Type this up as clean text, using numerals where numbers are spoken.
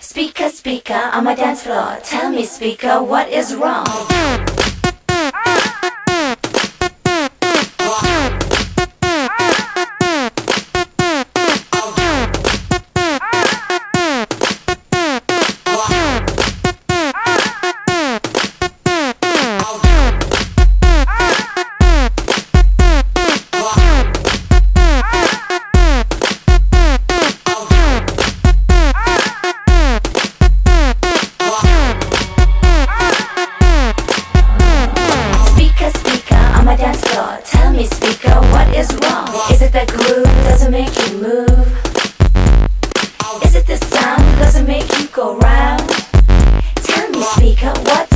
Speaker, speaker, on my dance floor, tell me, speaker, what is wrong? Tell me, speaker, what is wrong? Is it that groove doesn't make you move? Is it the sound doesn't make you go round? Tell me, speaker, what